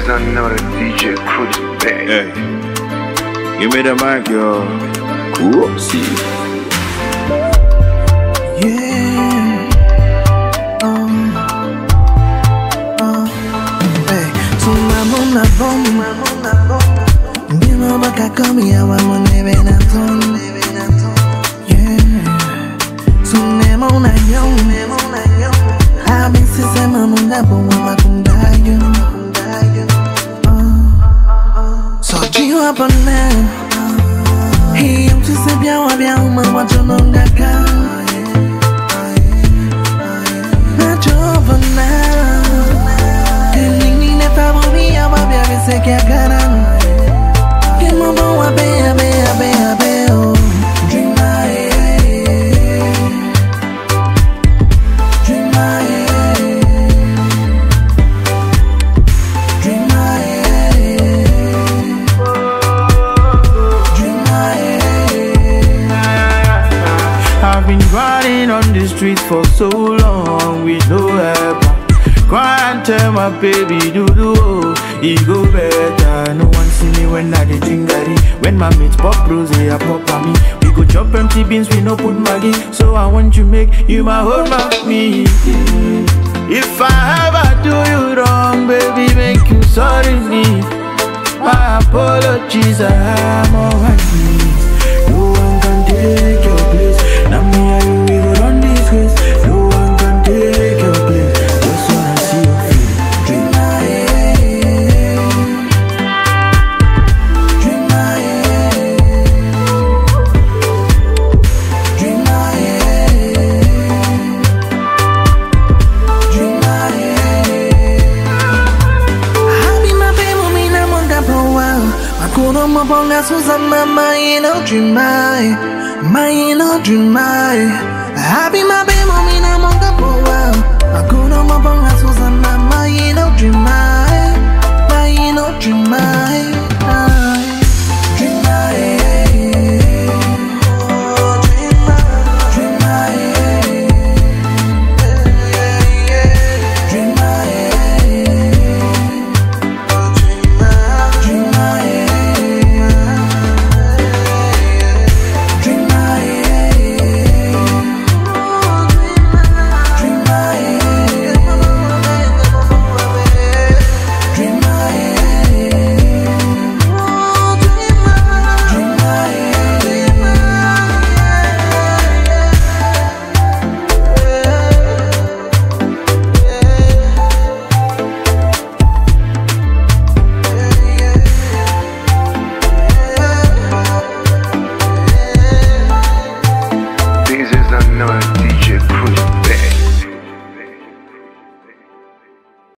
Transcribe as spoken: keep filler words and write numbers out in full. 'Cause I'm not a D J Cruz, babe. Hey, give me the mic, yo. Cruzzy. Yeah. Um. Um. Hey. So I'm on a bomb, I'm on a bomb. You know what I call me, I want to live in a zone. Yeah. So I'm on a young, I'm on a young. I've been since I'm on a bomb, I'm on a bomb. Sozinho abanando, e eu te sabia o avião, mamãe eu não ganha. Na jovana, e ninguém me tá bombia, mamãe eu vi se que a garan. Que mamão a be a be a be a be oh. Dream my, dream my. Riding on the street for so long with no help. Cry and tell my baby doo-doo, it go better. No one see me when I get jingari. When my mates pop bros, they are pop on me. We go chop empty beans, we no put maggie. So I want you make you my whole mommy. If I ever do you wrong, baby, make you sorry me. My apologies, I'm alright. No one can take your place. Now me and you, we go run this race. No one can take your place. Just wanna see you feel. Dream my head, dream my head, dream my head, dream my head. I've been my baby, me na monta boa. Agora me ponga Susana, mas não dream my. Mãe, não dream my. Happy my baby, mommy, na monta boa. Agora uma bonga Susana, mãe, não dream my. Mãe, não dream my. No, D J Cruz.